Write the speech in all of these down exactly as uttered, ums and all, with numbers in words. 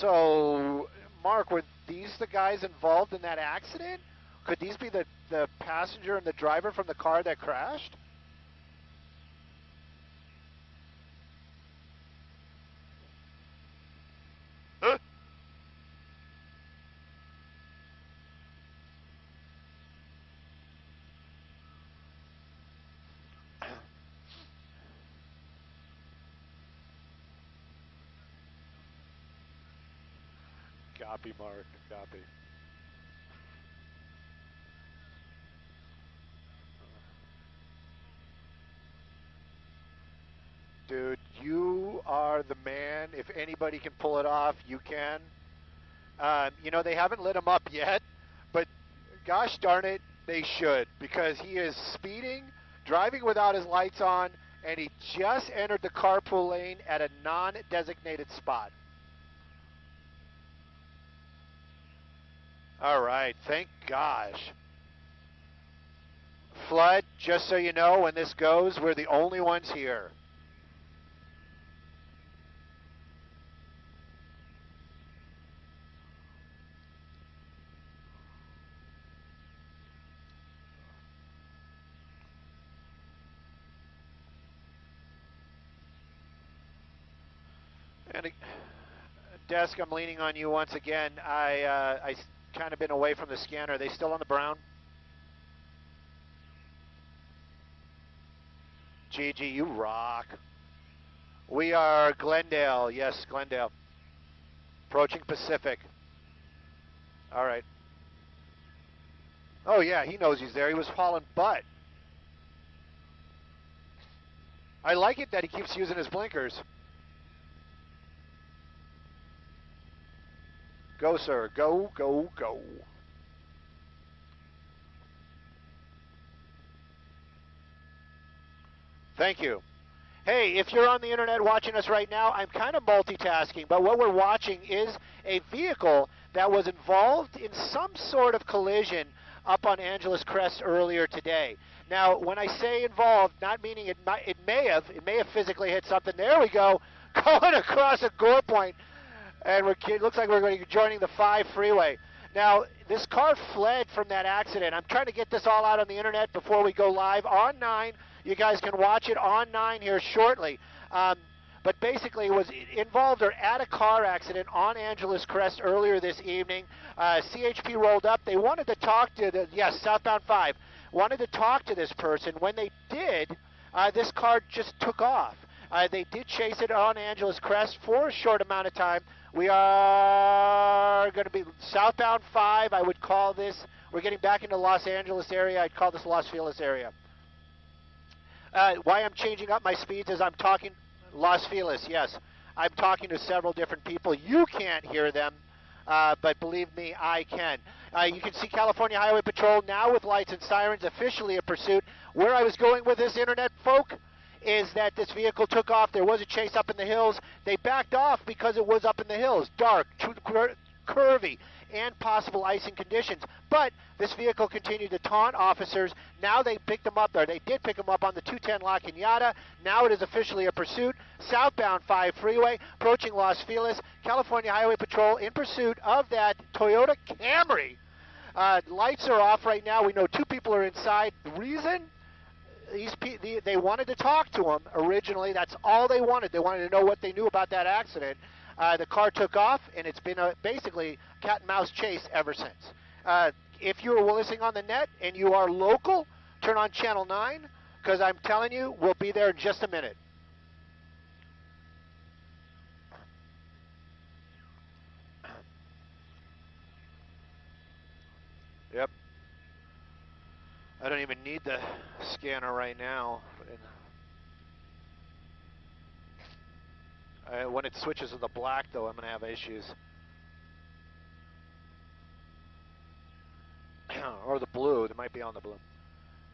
So, Mark, were these the guys involved in that accident? Could these be the, the passenger and the driver from the car that crashed? Huh? Copy, Mark, copy. Dude, you are the man. If anybody can pull it off, you can. Um, you know, they haven't lit him up yet, but gosh darn it, they should, because he is speeding, driving without his lights on, and he just entered the carpool lane at a non-designated spot. All right, thank gosh. Flood, just so you know, when this goes, we're the only ones here. And Desk, I'm leaning on you once again. I uh, I kind of been away from the scanner. Are they still on the brown? Gigi, you rock. We are Glendale. Yes, Glendale. Approaching Pacific. All right. Oh, yeah, he knows he's there. He was hauling butt. I like it that he keeps using his blinkers. Go, sir. Go, go, go. Thank you. Hey, if you're on the internet watching us right now, I'm kind of multitasking, but what we're watching is a vehicle that was involved in some sort of collision up on Angeles Crest earlier today. Now, when I say involved, not meaning it might, it may have, it may have physically hit something. There we go, going across a gore point. And we're, it looks like we're going to be joining the five freeway. Now, this car fled from that accident. I'm trying to get this all out on the internet before we go live on nine. You guys can watch it on nine here shortly. Um, but basically, it was involved or at a car accident on Angeles Crest earlier this evening. Uh, C H P rolled up. They wanted to talk to the, yes, southbound five, wanted to talk to this person. When they did, uh, this car just took off. Uh, they did chase it on Angeles Crest for a short amount of time. We are going to be southbound five. I would call this, we're getting back into Los Angeles area. I'd call this Los Feliz area. Uh, why I'm changing up my speeds is I'm talking Los Feliz, yes. I'm talking to several different people. You can't hear them, uh, but believe me, I can. Uh, you can see California Highway Patrol now with lights and sirens, officially a pursuit. Where I was going with this internet folk is that this vehicle took off. There was a chase up in the hills. They backed off because it was up in the hills, dark, curvy, and possible icing conditions. But this vehicle continued to taunt officers. Now they picked them up, or they did pick them up on the two ten La Cañada. Now it is officially a pursuit. Southbound five freeway, approaching Los Feliz. California Highway Patrol in pursuit of that Toyota Camry. Uh, lights are off right now. We know two people are inside. The reason? These pe the, they wanted to talk to him originally. That's all they wanted. They wanted to know what they knew about that accident. Uh, the car took off, and it's been a, basically cat and mouse chase ever since. Uh, if you're listening on the net and you are local, turn on channel nine, because I'm telling you, we'll be there in just a minute. Yep. I don't even need the scanner right now. Uh, when it switches to the black, though, I'm going to have issues. Or the blue. They might be on the blue.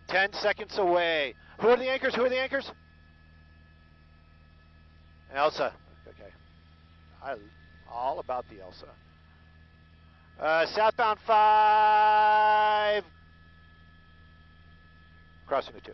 Ten seconds away. Who are the anchors? Who are the anchors? Elsa. Okay. I, all about the Elsa. Uh, southbound five. Crossing the two.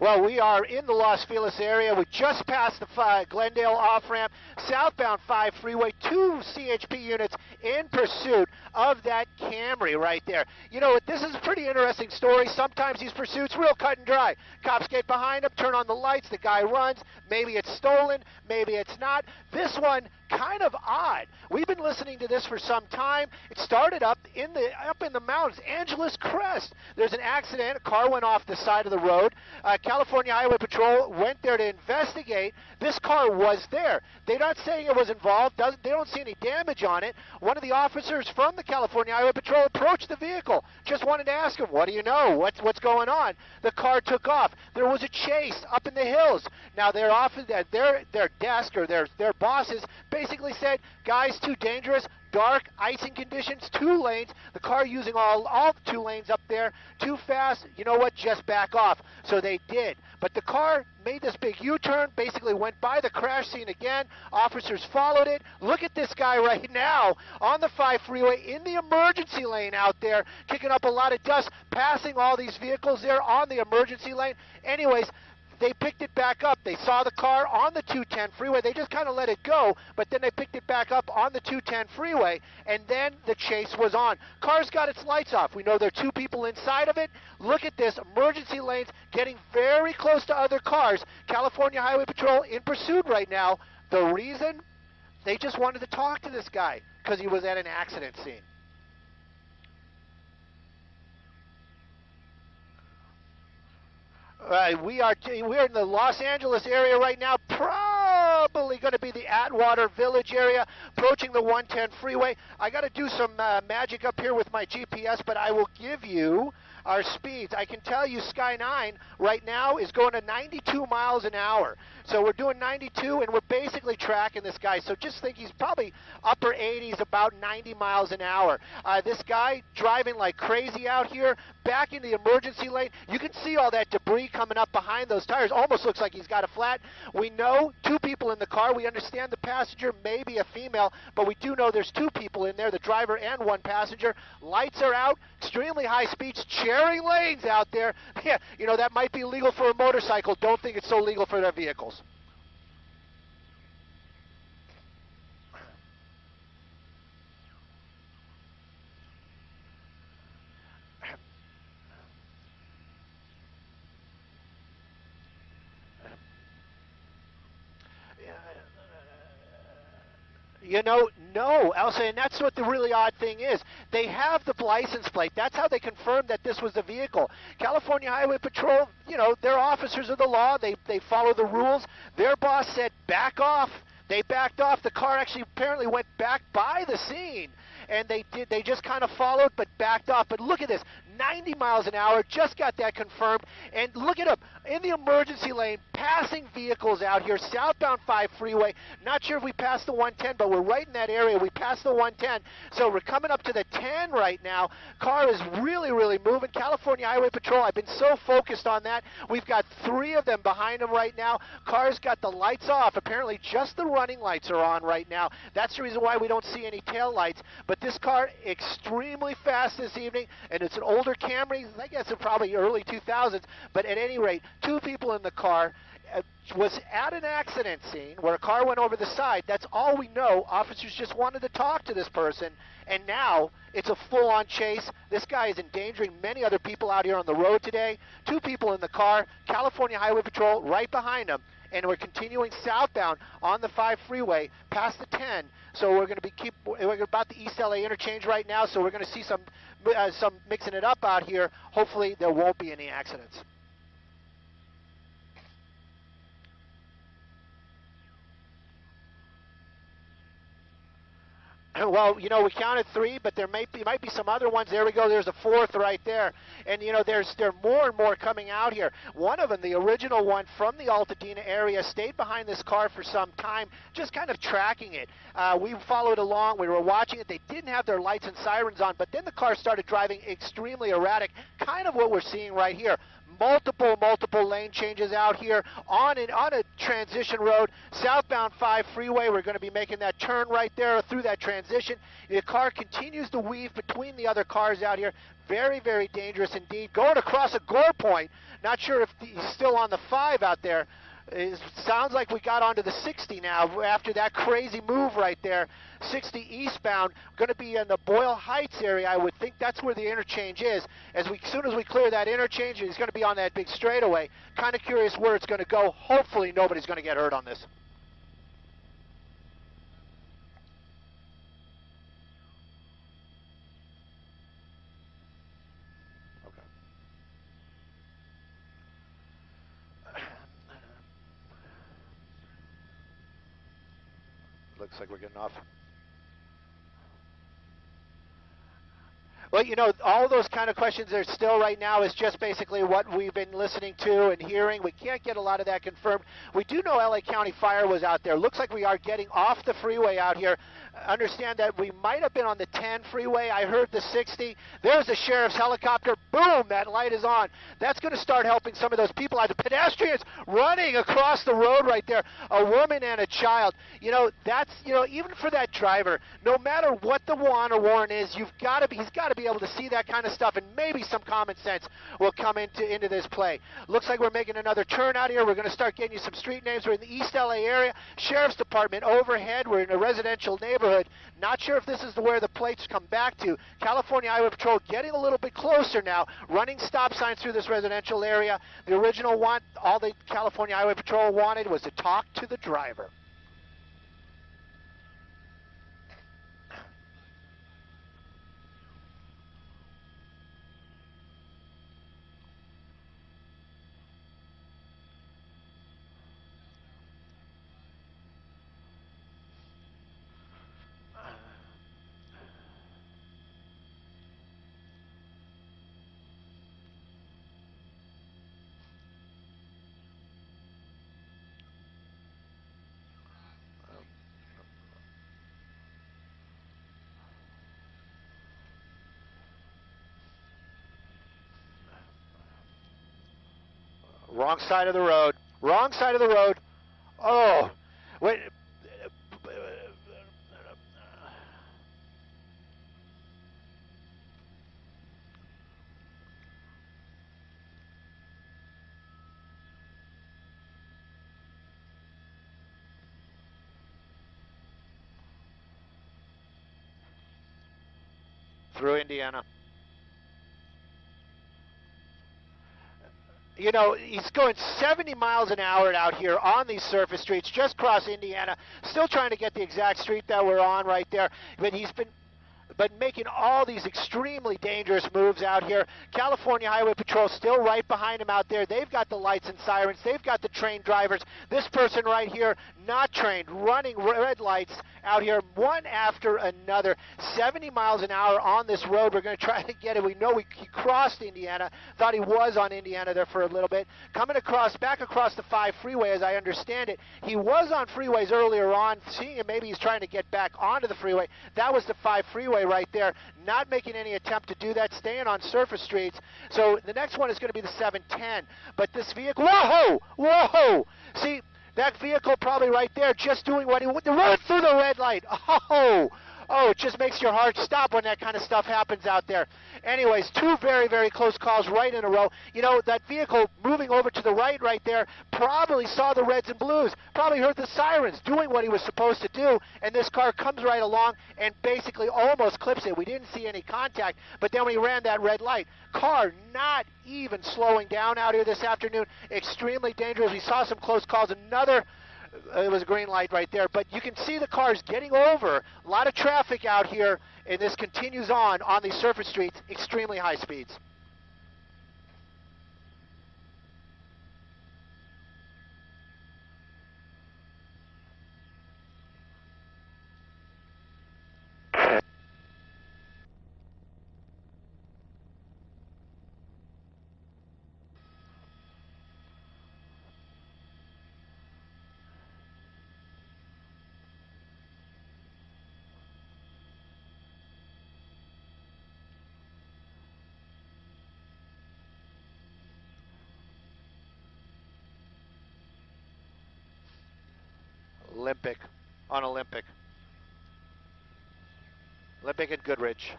Well, we are in the Los Feliz area. We just passed the five, Glendale off-ramp, southbound five freeway, two C H P units in pursuit of that Camry right there. You know, this is a pretty interesting story. Sometimes these pursuits real cut and dry. Cops get behind them, turn on the lights, the guy runs. Maybe it's stolen, maybe it's not. This one, kind of odd. We've been listening to this for some time. It started up in the up in the mountains, Angeles Crest. There's an accident. A car went off the side of the road. Uh, California Highway Patrol went there to investigate. This car was there. They're not saying it was involved. Doesn't, they don't see any damage on it. One of the officers from the California Highway Patrol approached the vehicle. Just wanted to ask him, what do you know? What's, what's going on? The car took off. There was a chase up in the hills. Now, their, office, their, their desk or their, their bosses basically said, guys, too dangerous. Dark icing conditions, two lanes, the car using all, all two lanes up there, too fast, you know what, just back off. So they did. But the car made this big U-turn, basically went by the crash scene again. Officers followed it. Look at this guy right now on the five freeway in the emergency lane out there, kicking up a lot of dust, passing all these vehicles there on the emergency lane. Anyways, they picked it back up. They saw the car on the two ten freeway. They just kind of let it go, but then they picked it back up on the two ten freeway, and then the chase was on. Car's got its lights off. We know there are two people inside of it. Look at this. Emergency lanes getting very close to other cars. California Highway Patrol in pursuit right now. The reason? They just wanted to talk to this guy because he was at an accident scene. Uh, we are t we're in the Los Angeles area right now, probably going to be the Atwater Village area, approaching the one ten freeway. I got to do some uh, magic up here with my G P S, but I will give you our speeds. I can tell you Sky nine right now is going to ninety-two miles an hour. So we're doing ninety-two, and we're basically tracking this guy. So just think he's probably upper eighties, about ninety miles an hour. Uh, this guy driving like crazy out here, back in the emergency lane. You can see all that debris coming up behind those tires. Almost looks like he's got a flat. We know two people in the car. We understand the passenger may be a female, but we do know there's two people in there, the driver and one passenger. Lights are out, extremely high speeds, sharing lanes out there. Yeah, you know, that might be legal for a motorcycle. Don't think it's so legal for their vehicles. You know, no, Elsa, and that's what the really odd thing is. They have the license plate. That's how they confirmed that this was the vehicle. California Highway Patrol, you know, they're officers of the law. They, they follow the rules. Their boss said, back off. They backed off. The car actually apparently went back by the scene. And they did. They just kind of followed but backed off. But look at this, ninety miles an hour, just got that confirmed. And look at him in the emergency lane, passing vehicles out here, southbound five freeway. Not sure if we passed the one ten, but we're right in that area. We passed the one ten. So we're coming up to the ten right now. Car is really, really moving. California Highway Patrol, I've been so focused on that. We've got three of them behind them right now. Car's got the lights off. Apparently just the running lights are on right now. That's the reason why we don't see any tail lights. But this car extremely fast this evening, and it's an older Camry. I guess it's probably early two thousands, but at any rate, two people in the car. It was at an accident scene where a car went over the side. That's all we know. Officers just wanted to talk to this person, and now it's a full-on chase. This guy is endangering many other people out here on the road today. Two people in the car, California Highway Patrol right behind them, and we're continuing southbound on the five freeway past the ten. So we're going to be keep we're about the East L A interchange right now. So we're going to see some uh, some mixing it up out here. Hopefully there won't be any accidents. Well, you know, we counted three, but there may be, might be some other ones. There we go. There's a fourth right there. And, you know, there's there are more and more coming out here. One of them, the original one from the Altadena area, stayed behind this car for some time, just kind of tracking it. Uh, we followed along. We were watching it. They didn't have their lights and sirens on, but then the car started driving extremely erratic, kind of what we're seeing right here. multiple, multiple lane changes out here on and on a transition road. Southbound five freeway, we're going to be making that turn right there through that transition. The car continues to weave between the other cars out here. Very, very dangerous indeed. Going across a gore point. Not sure if he's still on the five out there. It sounds like we got onto the sixty now after that crazy move right there. sixty eastbound, going to be in the Boyle Heights area. I would think that's where the interchange is. As we, soon as we clear that interchange, he's going to be on that big straightaway. Kind of curious where it's going to go. Hopefully nobody's going to get hurt on this. Looks like we're getting off. Well, you know, all those kind of questions are still right now is just basically what we've been listening to and hearing. We can't get a lot of that confirmed. We do know L A County Fire was out there. Looks like we are getting off the freeway out here. Understand that we might have been on the ten freeway. I heard the sixty. There's the sheriff's helicopter. Boom, that light is on. That's going to start helping some of those people out. The pedestrians running across the road right there, a woman and a child. You know, that's, you know, even for that driver, no matter what the honor warrant is, you've got to be, he's got to be able to see that kind of stuff, and maybe some common sense will come into, into this play. Looks like we're making another turn out here. We're going to start getting you some street names. We're in the East L A area. Sheriff's Department overhead. We're in a residential neighborhood. Not sure if this is where the plates come back to. California Highway Patrol getting a little bit closer now, running stop signs through this residential area. The original want, all the California Highway Patrol wanted was to talk to the driver. Wrong side of the road. Wrong side of the road. Oh, wait. Through Indiana. You know, he's going seventy miles an hour out here on these surface streets, just across Indiana. Still trying to get the exact street that we're on right there. But he's been but making all these extremely dangerous moves out here. California Highway Patrol still right behind him out there. They've got the lights and sirens. They've got the trained drivers. This person right here, not trained, running red lights out here, one after another. seventy miles an hour on this road. We're going to try to get it. We know we, he crossed Indiana. Thought he was on Indiana there for a little bit. Coming across, back across the five freeway, as I understand it. He was on freeways earlier on. Seeing him, maybe he's trying to get back onto the freeway. That was the five freeway right there. Not making any attempt to do that. Staying on surface streets. So the next one is going to be the seven ten. But this vehicle, whoa, whoa. See, that vehicle probably right there just doing what he would. Run through the red light. Oh, oh, it just makes your heart stop when that kind of stuff happens out there. Anyways, two very, very close calls right in a row. You know, that vehicle moving over to the right right there probably saw the reds and blues, probably heard the sirens doing what he was supposed to do, and this car comes right along and basically almost clips it. We didn't see any contact, but then we ran that red light. Car not even slowing down out here this afternoon. Extremely dangerous. We saw some close calls. Another, it was a green light right there, but you can see the cars getting over. A lot of traffic out here, and this continues on on these surface streets, extremely high speeds. Olympic, on Olympic. Olympic and Goodrich.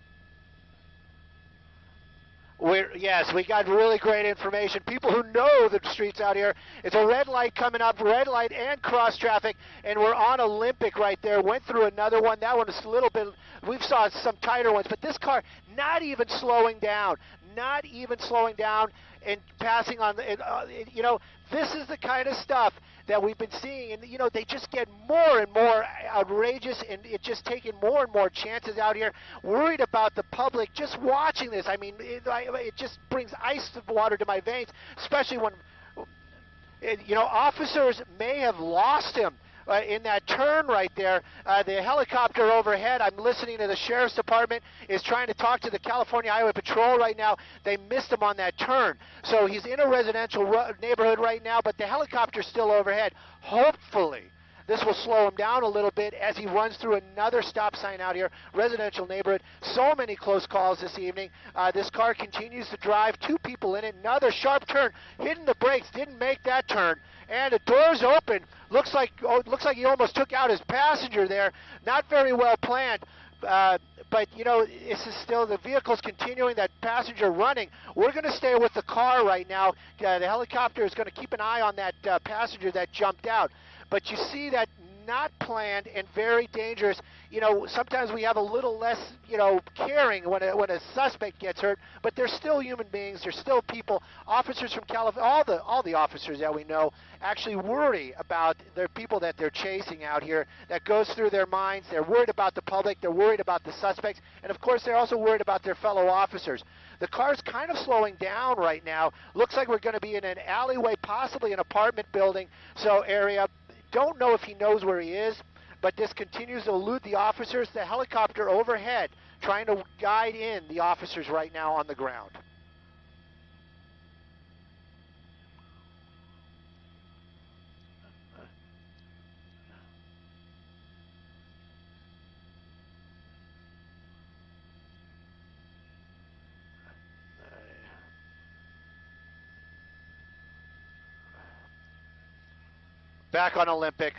We're, yes, we got really great information. People who know the streets out here. It's a red light coming up, red light and cross traffic, and we're on Olympic right there. Went through another one. That one is a little bit, we saw some tighter ones, but this car not even slowing down, not even slowing down and passing on. The, and, uh, you know, this is the kind of stuff that we've been seeing, and you know, they just get more and more outrageous, and it's just taking more and more chances out here. Worried about the public just watching this. I mean, it, it just brings ice water to my veins, especially when, you know, officers may have lost him uh, in that turn right there. Uh, the helicopter overhead, I'm listening to the sheriff's department, is trying to talk to the California Highway Patrol right now. They missed him on that turn. So he's in a residential neighborhood right now, but the helicopter's still overhead. Hopefully, this will slow him down a little bit as he runs through another stop sign out here, residential neighborhood. So many close calls this evening. Uh, this car continues to drive, two people in it, another sharp turn, hitting the brakes, didn't make that turn, and the door's open. Looks like, oh, looks like he almost took out his passenger there. Not very well planned. Uh, but, you know, this is still, the vehicle's continuing, that passenger running. We're going to stay with the car right now. Uh, the helicopter is going to keep an eye on that uh, passenger that jumped out. But you see that not planned and very dangerous. You know, sometimes we have a little less, you know, caring when a, when a suspect gets hurt, but they're still human beings. They're still people. Officers from California, all the, all the officers that we know actually worry about their people that they're chasing out here. That goes through their minds. They're worried about the public. They're worried about the suspects. And, of course, they're also worried about their fellow officers. The car's kind of slowing down right now. Looks like we're going to be in an alleyway, possibly an apartment building, so area. Don't know if he knows where he is, but this continues to elude the officers. The helicopter overhead trying to guide in the officers right now on the ground. Back on Olympic.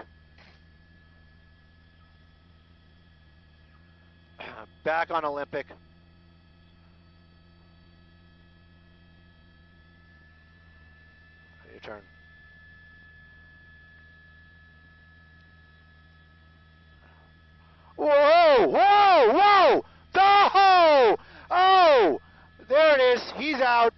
Back on Olympic. Your turn. Whoa, whoa, whoa! Oh, oh! There it is. He's out.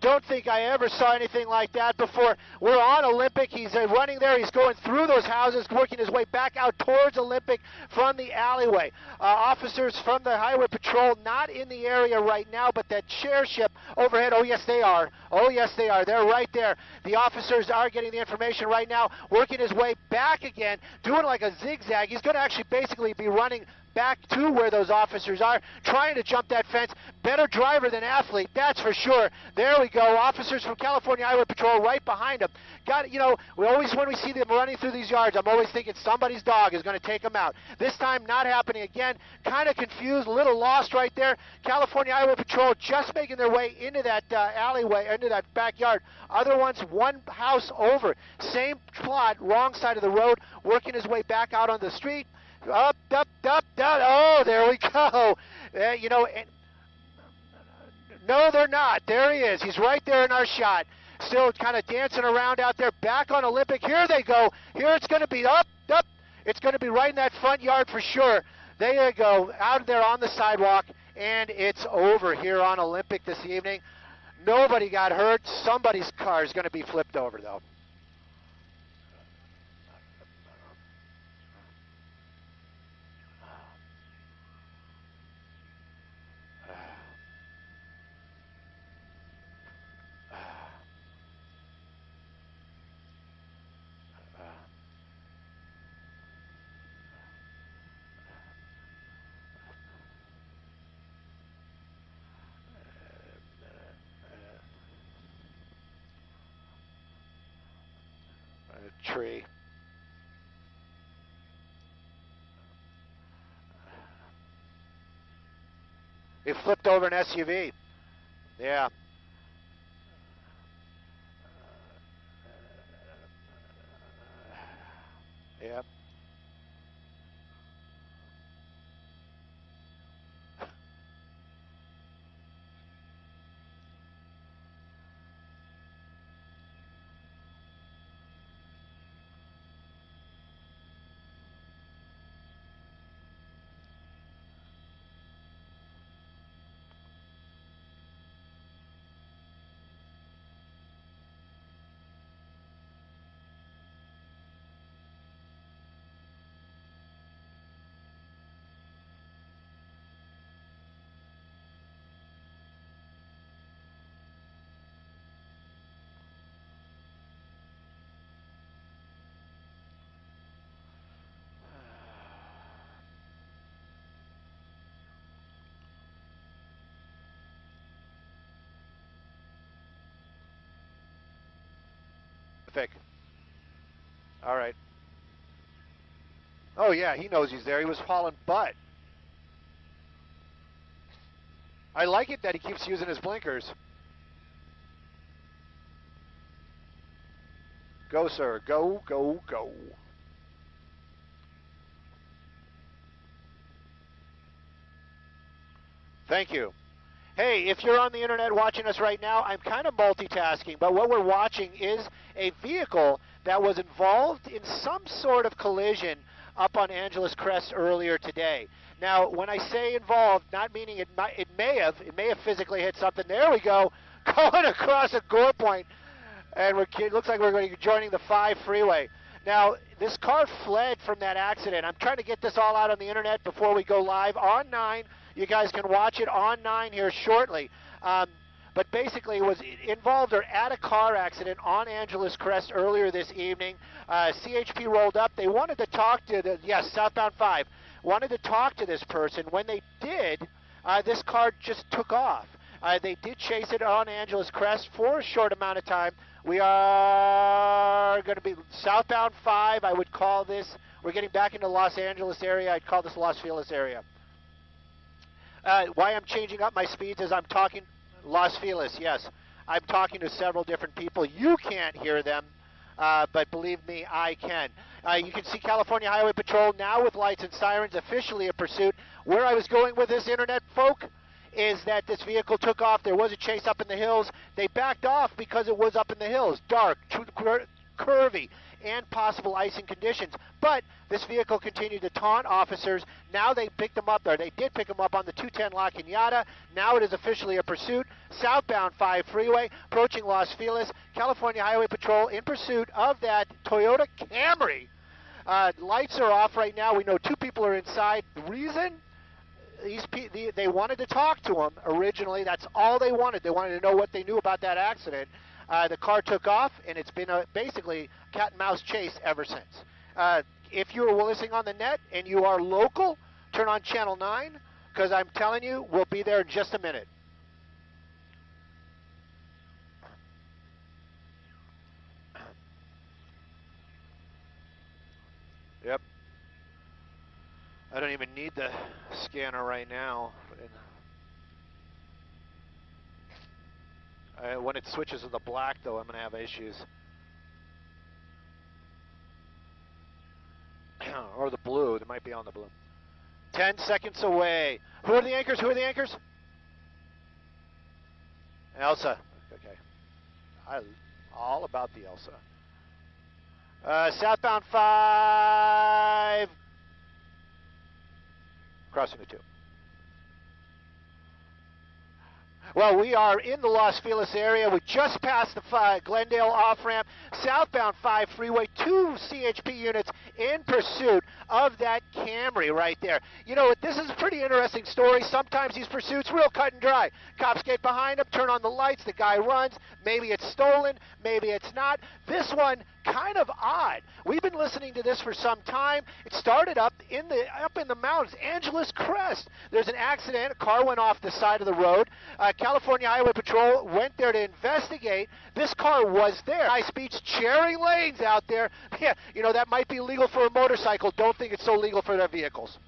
Don't think I ever saw anything like that before. We're on Olympic. He's uh, running there. He's going through those houses, working his way back out towards Olympic from the alleyway. Uh, officers from the Highway Patrol not in the area right now, but that share ship overhead. Oh, yes, they are. Oh, yes, they are. They're right there. The officers are getting the information right now, working his way back again, doing like a zigzag. He's going to actually basically be running back to where those officers are, trying to jump that fence. Better driver than athlete, that's for sure. There we go. Officers from California Highway Patrol right behind him. Got, you know, we always, when we see them running through these yards, I'm always thinking somebody's dog is going to take them out. This time, not happening again. Kind of confused, a little lost right there. California Highway Patrol just making their way into that uh, alleyway, into that backyard. Other ones, one house over. Same plot, wrong side of the road, working his way back out on the street. Up, up, up, down. Oh, there we go. Uh, you know, and, no, they're not. There he is. He's right there in our shot. Still kind of dancing around out there. Back on Olympic. Here they go. Here it's going to be up, up. It's going to be right in that front yard for sure. There you go. Out there on the sidewalk, and it's over here on Olympic this evening. Nobody got hurt. Somebody's car is going to be flipped over, though. Tree. It flipped over an S U V. Yeah. Yep. Thick. All right. Oh yeah, he knows he's there. He was hauling butt. I like it that he keeps using his blinkers. Go, sir. Go, go, go. Thank you. Hey, if you're on the internet watching us right now, I'm kind of multitasking, but what we're watching is a vehicle that was involved in some sort of collision up on Angeles Crest earlier today. Now, when I say involved, not meaning it might, it may have, it may have physically hit something. There we go, going across a gore point, and we're, it looks like we're going to be joining the five freeway. Now, this car fled from that accident. I'm trying to get this all out on the internet before we go live on nine. You guys can watch it on nine here shortly. Um, but basically was involved or at a car accident on Angeles Crest earlier this evening. Uh, C H P rolled up. They wanted to talk to the, yes, southbound five, wanted to talk to this person. When they did, uh, this car just took off. Uh, they did chase it on Angeles Crest for a short amount of time. We are going to be southbound five. I would call this, we're getting back into Los Angeles area. I'd call this Los Feliz area. Uh, why I'm changing up my speeds is I'm talking Los Feliz, yes. I'm talking to several different people. You can't hear them, uh, but believe me, I can. Uh, you can see California Highway Patrol now with lights and sirens, officially a pursuit. Where I was going with this internet folk is that this vehicle took off. There was a chase up in the hills. They backed off because it was up in the hills, dark, curvy, and possible icing conditions. But this vehicle continued to taunt officers. Now they picked them up there. They did pick them up on the two ten La Cañada. Now it is officially a pursuit. Southbound five freeway, approaching Los Feliz. California Highway Patrol in pursuit of that Toyota Camry. Uh, lights are off right now. We know two people are inside. The reason? These pe the, they wanted to talk to him originally. That's all they wanted. They wanted to know what they knew about that accident. Uh, the car took off, and it's been a, basically cat and mouse chase ever since. Uh, if you're listening on the net and you are local, turn on channel nine, because I'm telling you, we'll be there in just a minute. Yep. I don't even need the scanner right now. Uh, when it switches to the black, though, I'm going to have issues. Or the blue. It might be on the blue. Ten seconds away. Who are the anchors? Who are the anchors? Elsa. Okay. I, all about the Elsa. Uh, southbound five. Crossing the two. Well, we are in the Los Feliz area. We just passed the five, Glendale off-ramp, southbound five freeway, two C H P units in pursuit of that Camry right there. You know, this is a pretty interesting story. Sometimes these pursuits real cut and dry. Cops get behind them, turn on the lights, the guy runs. Maybe it's stolen, maybe it's not. This one, kind of odd. We've been listening to this for some time. It started up in the up in the mountains, Angeles Crest. There's an accident. A car went off the side of the road. Uh, California Highway Patrol went there to investigate. This car was there. High speeds, sharing lanes out there. Yeah, you know that might be legal for a motorcycle. Don't think it's so legal for their vehicles.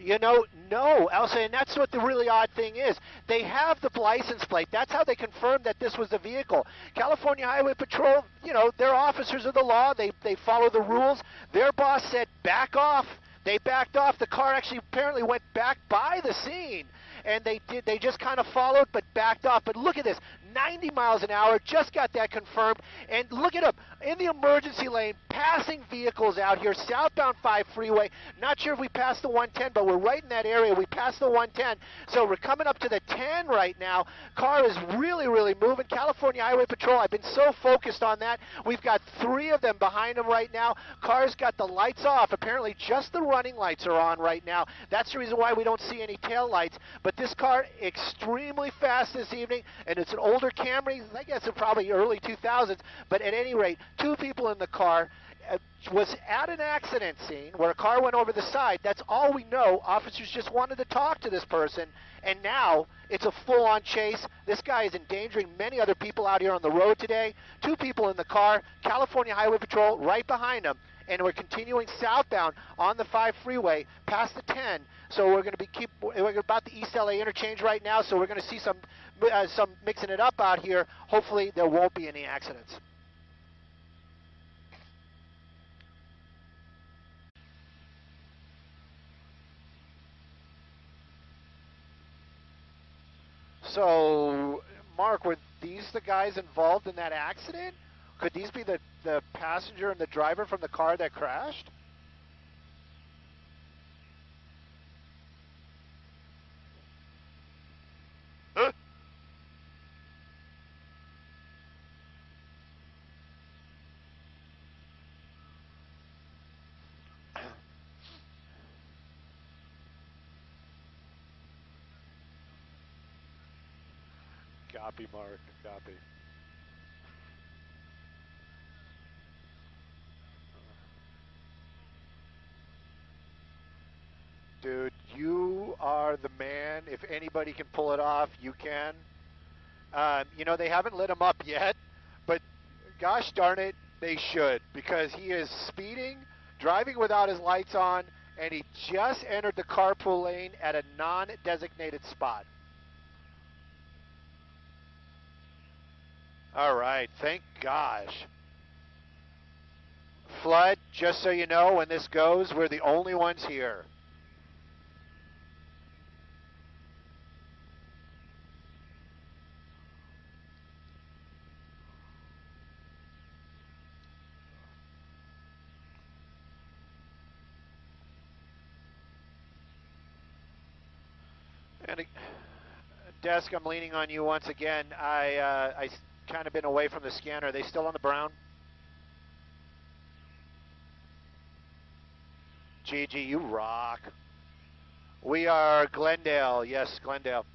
You know, no, Elsa, and that's what the really odd thing is. They have the license plate. That's how they confirmed that this was the vehicle. California Highway Patrol, you know, they're officers of the law. They, they follow the rules. Their boss said, back off. They backed off. The car actually apparently went back by the scene. And they did. They just kind of followed but backed off. But look at this, ninety miles an hour, just got that confirmed. And look it up, in the emergency lane, passing vehicles out here, southbound five freeway. Not sure if we passed the one ten, but we're right in that area. We passed the one ten. So we're coming up to the ten right now. Car is really, really moving. California Highway Patrol, I've been so focused on that. We've got three of them behind them right now. Car's got the lights off. Apparently just the running lights are on right now. That's the reason why we don't see any tail lights. But this car, extremely fast this evening, and it's an older Camry. I guess it's probably early two thousands, but at any rate, two people in the car. Uh, was at an accident scene where a car went over the side. That's all we know. Officers just wanted to talk to this person, and now it's a full-on chase. This guy is endangering many other people out here on the road today. Two people in the car, California Highway Patrol right behind them, and we're continuing southbound on the five freeway past the ten. So we're going to be keep we're about the East L A interchange right now, so we're going to see some uh, some mixing it up out here. Hopefully there won't be any accidents. So, Mark, were these the guys involved in that accident? Could these be the, the passenger and the driver from the car that crashed? Huh? Copy, Mark. Copy. Dude, you are the man. If anybody can pull it off, you can. Um, you know, they haven't lit him up yet, but gosh darn it, they should, because he is speeding, driving without his lights on, and he just entered the carpool lane at a non-designated spot. All right, thank gosh. Flood, just so you know, when this goes, we're the only ones here. And, Desk, I'm leaning on you once again. I, uh, I... kind of been away from the scanner. Are they still on the brown? Gigi, you rock. We are Glendale. Yes, Glendale.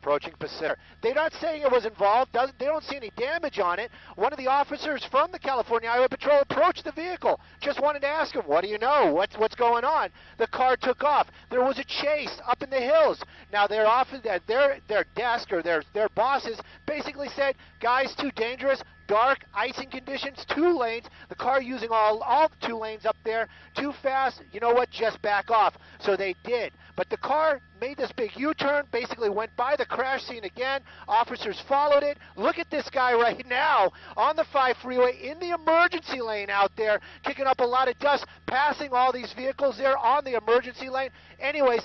Approaching Pacific. They're not saying it was involved. Doesn't, they don't see any damage on it. One of the officers from the California Highway Patrol approached the vehicle. Just wanted to ask him, what do you know? What's, what's going on? The car took off. There was a chase up in the hills. Now, their, office, their, their desk or their, their bosses basically said, guys, too dangerous. Dark, icing conditions, two lanes. The car using all, all two lanes up there. Too fast. You know what? Just back off. So they did. But the car made this big U-turn, basically went by the crash scene again. Officers followed it. Look at this guy right now on the five freeway in the emergency lane out there, kicking up a lot of dust, passing all these vehicles there on the emergency lane. Anyways,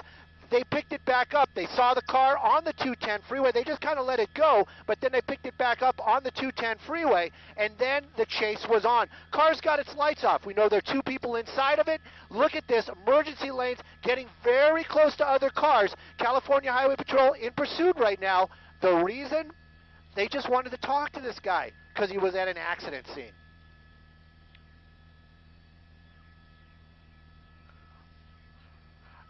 they picked it back up. They saw the car on the two ten freeway. They just kind of let it go, but then they picked it back up on the two ten freeway, and then the chase was on. Car's got its lights off. We know there are two people inside of it. Look at this. Emergency lanes getting very close to other cars. California Highway Patrol in pursuit right now. The reason? They just wanted to talk to this guy because he was at an accident scene.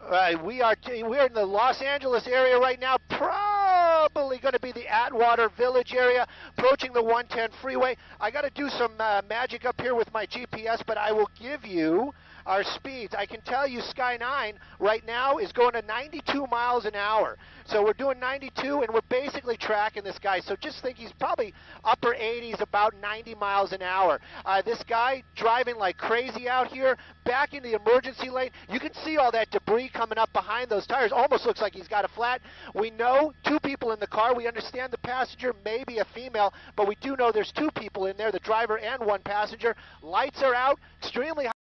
Uh, we are we're in the Los Angeles area right now, probably going to be the Atwater Village area, approaching the one ten freeway. I got to do some uh, magic up here with my G P S, but I will give you our speeds. I can tell you Sky nine right now is going to ninety-two miles an hour. So we're doing ninety-two, and we're basically tracking this guy. So just think he's probably upper eighties, about ninety miles an hour. Uh, this guy driving like crazy out here, back into the emergency lane. You can see all that debris coming up behind those tires. Almost looks like he's got a flat. We know two people in the car. We understand the passenger may be a female, but we do know there's two people in there, the driver and one passenger. Lights are out, extremely high.